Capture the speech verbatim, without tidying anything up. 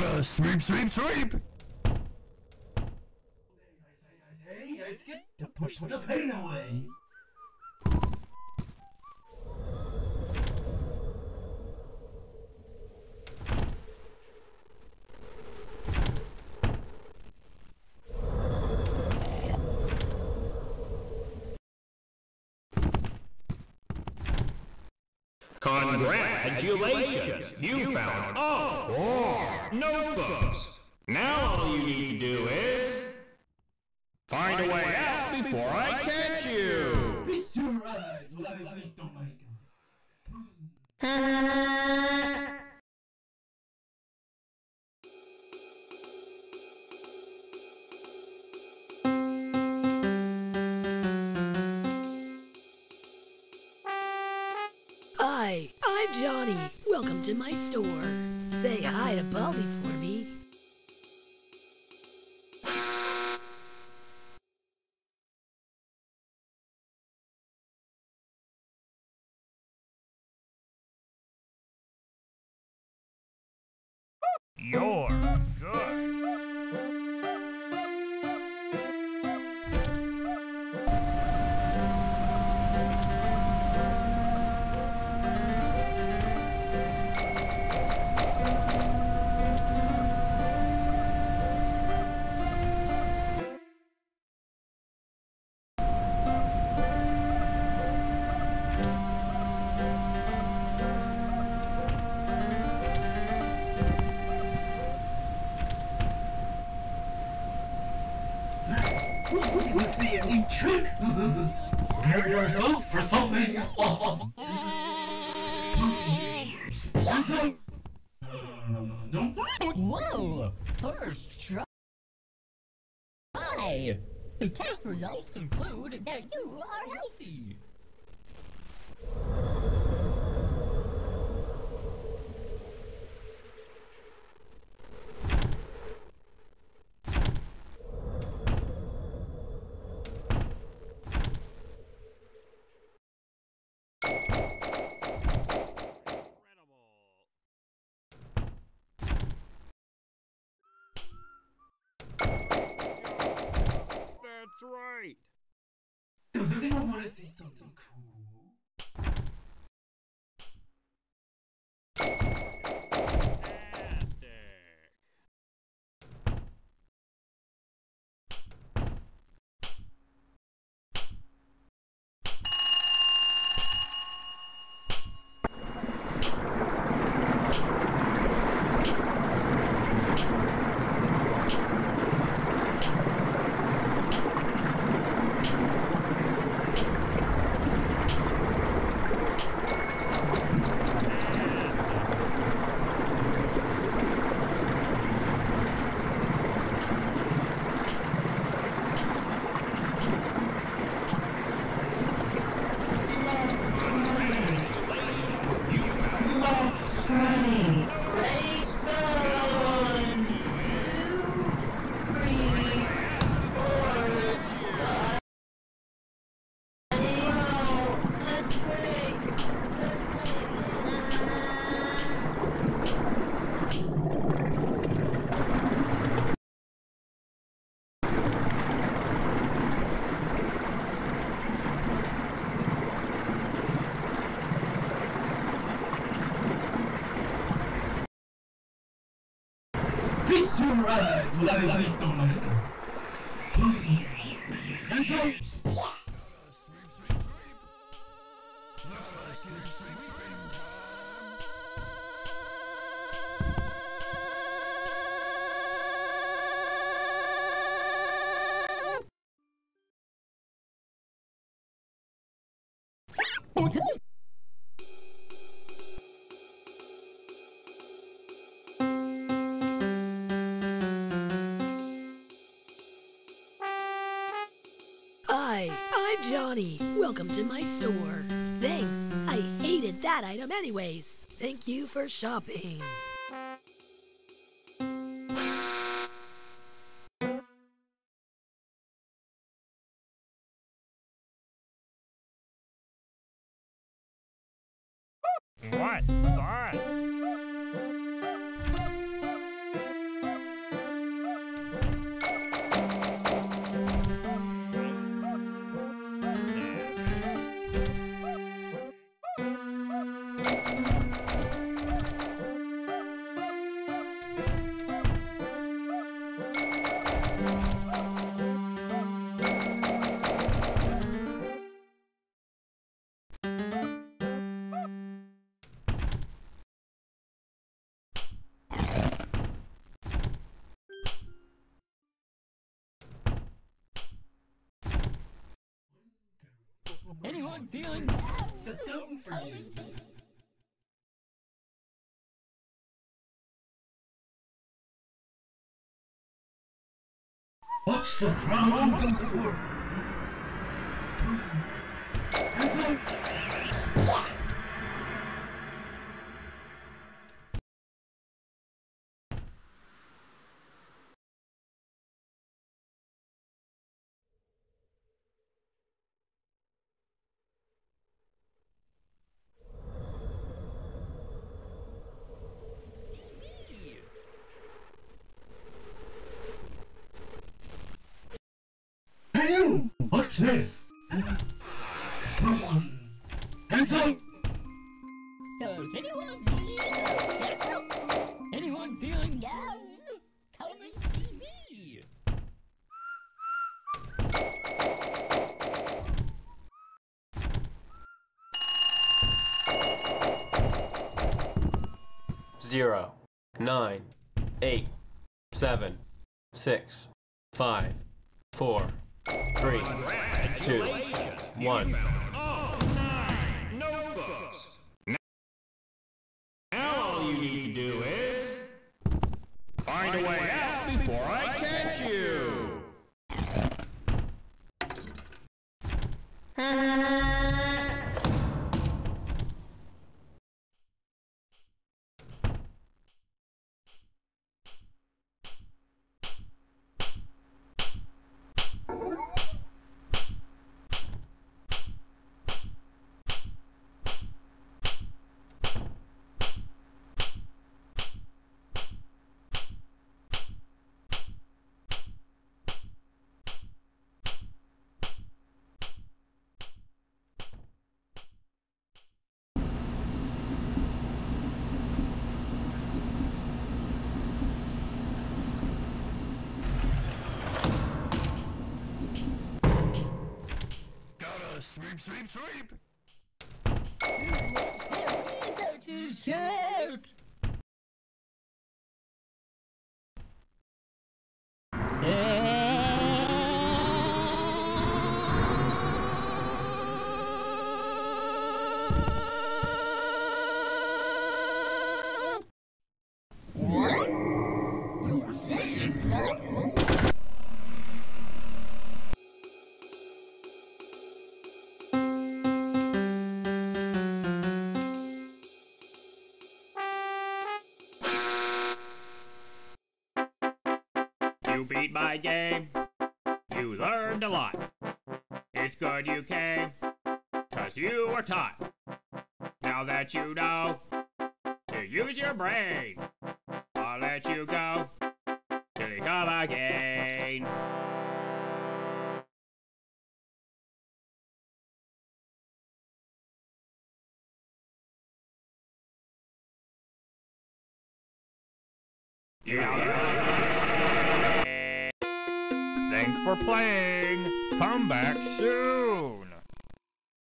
gotta sweep, sweep, sweep. Hey, guys, get to push the pain away. Congratulations! You found all four notebooks! Now all you need to do is... find a way out before I catch you! Feast your eyes while I feast on my gun. Hi, I'm Johnny. Welcome to my store. Say hi to Bully for me. You're good. With the elite trick, prepare yourself for something awesome. Splatoon? No. Whoa! First try. The test results conclude that you are healthy. That's right. Does anyone want to see something cool? Feast your eyes while I feast on my gun. Hi, I'm Johnny. Welcome to my store. Thanks. I hated that item anyways. Thank you for shopping. What? What? Anyone dealing the dome for you. What's the problem? What's this? Hands up! Does anyone need a Anyone feeling down? Come and see me! Zero, nine, eight, seven, six, five, four. Three, two, one. All nine notebooks. Now all you need to do is find a way out before I catch you. Sweep, sweep, sweep! There is no dessert! What? Your session's not over? You beat my game. You learned a lot. It's good you came, 'cause you were taught. Now that you know to use your brain, I'll let you go till you come again. You know, thanks for playing! Come back soon!